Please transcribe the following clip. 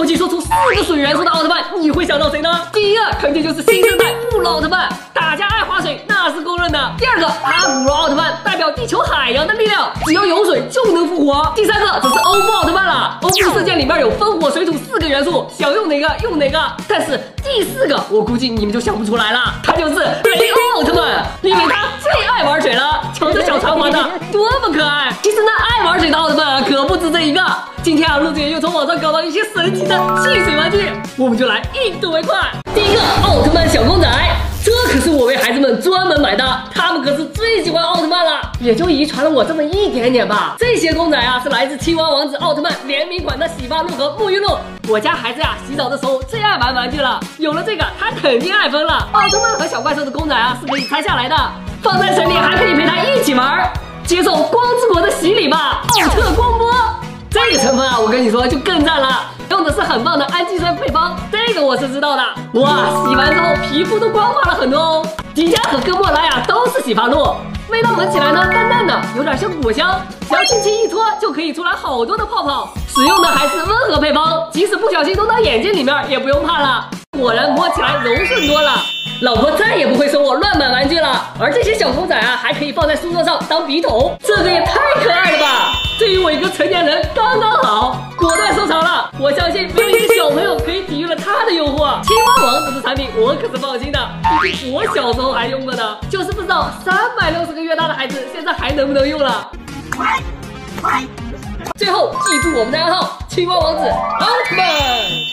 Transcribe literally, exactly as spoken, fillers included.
统计说出四个水元素的奥特曼，你会想到谁呢？第一个肯定就是新生代布鲁奥特曼，大家爱划水那是公认的。第二个阿姆罗奥特曼，代表地球海洋的力量，只要有水就能复活。第三个则是欧布奥特曼了，欧布事件里面有风火水土四个元素，想用哪个用哪个。但是第四个我估计你们就想不出来了，他就是雷欧奥特曼，因为他最爱玩水了。瞧这小长毛的多么可爱！其实呢，爱玩水的奥特曼啊可不止这一个。今天啊，陆姐又从网上搞到一些神奇的汽水玩具，我们就来一睹为快。第一个奥特曼小公仔，这可是我为孩子们专门买的，他们可是最喜欢奥特曼了，也就遗传了我这么一点点吧。这些公仔啊是来自青蛙王子奥特曼联名款的洗发露和沐浴露。我家孩子呀、啊，洗澡的时候最爱玩玩具了，有了这个他肯定爱疯了。奥特曼和小怪兽的公仔啊是可以拆下来的，放在手里还可以陪他一起玩，接受光之国的洗礼吧，奥特光波。这个成分啊，我跟你说就更赞了，用的是很棒的氨基酸配方，这个我是知道的。哇，洗完之后皮肤都光滑了很多哦。迪迦和哥莫拉呀都是洗发露，味道闻起来呢淡淡的，有点像果香，只要轻轻一搓就可以出来好多的泡泡。使用的还是温和配方，即使不小心弄到眼睛里面也不用怕了，果然摸起来柔顺多了。老婆再也不会说我乱买玩具了。而这些小公仔啊，还可以放在书桌上当笔筒，这个也太可爱了吧！对于我一个成年人刚刚好，果断收藏了。我相信没有一个小朋友可以抵御了他的诱惑。青蛙王子的产品我可是放心的，毕竟我小时候还用过呢，就是不知道三百六十个月大的孩子现在还能不能用了。最后记住我们的暗号：青蛙王子奥特曼。